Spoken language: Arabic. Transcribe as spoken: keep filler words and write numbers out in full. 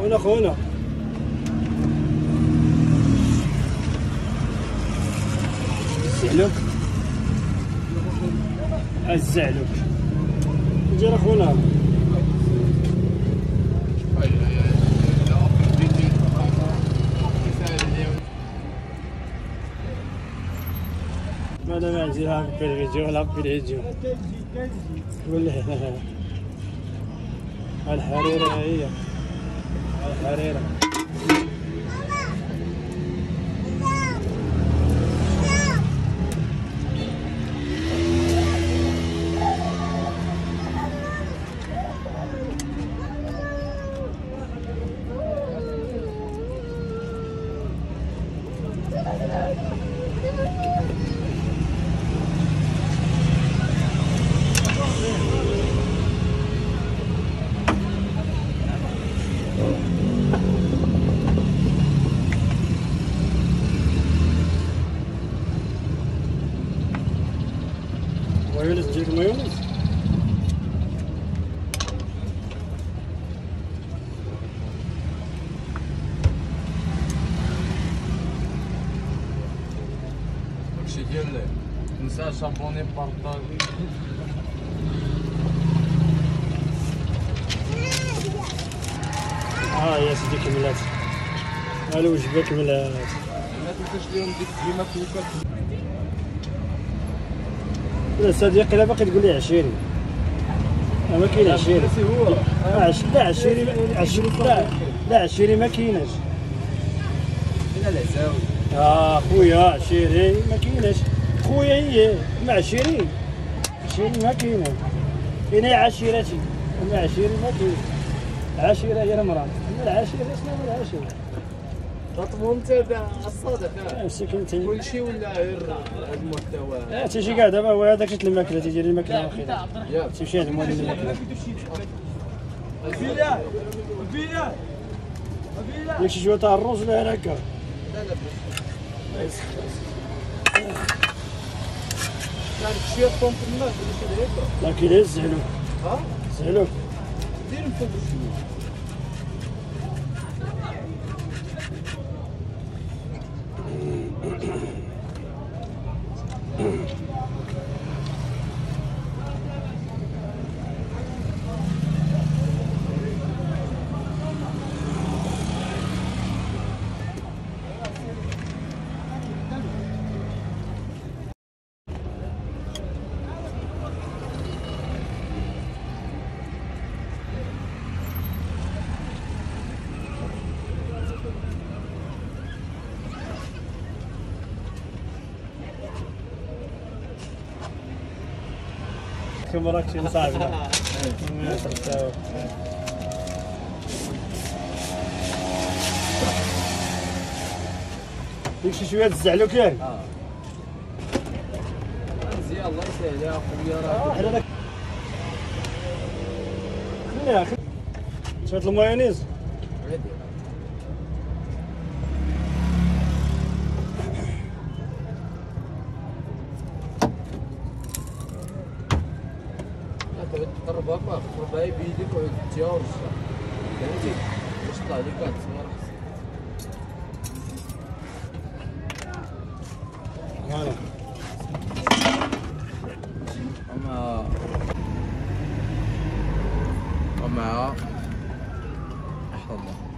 خونا خونا الزعلوك الزعلوك نجي راه خونا ماذا ما عندي هاك في الفيديو ولا في الفيديو ولا الحريرة هي الحريرة مايونيز تجيك مايونيز داكشي ديال نسى شابوني بارطاجي ها هي سيدي كملات ها الوجبه كملات ما تنساش اليوم ديك ديما كوكا لا صديقي لا باقي تقول لي عشرين ما كاين عشرين لا عشرين لا لا عشرين ما كايناش اه خويا عشرين ما كايناش خويا هي مع عشرين عشرين ما كاينه هنا عشيرتي مع عشرين ما كاين عشيره هي المراه العشيره شنو هو العشيره تطمو متابع الصادق كلشي ولا غير المحتوى تيجي كاع دابا هو هذاك تيت الماكله تيجي الماكله واخيرا تيمشي عند المولي الماكله الفيلا الفيلا الفيلا ياك شي جوه تاع الرز ولا هكا لا لا كان شي طوم في الماء ولا شي داير لا كيزعلو ها زعلو دير فوق شويه مراكش صعب ديك شي شويه الزعلو كاين اه مزيان الله يسهل يا خويا راه حنا خليها شويه المايونيز تقربها كاع تقربها بيديك وعود ديها ورشها فهمتي باش طلع لك كاع تسمر حسن فوالا ومع ومع أحلى الله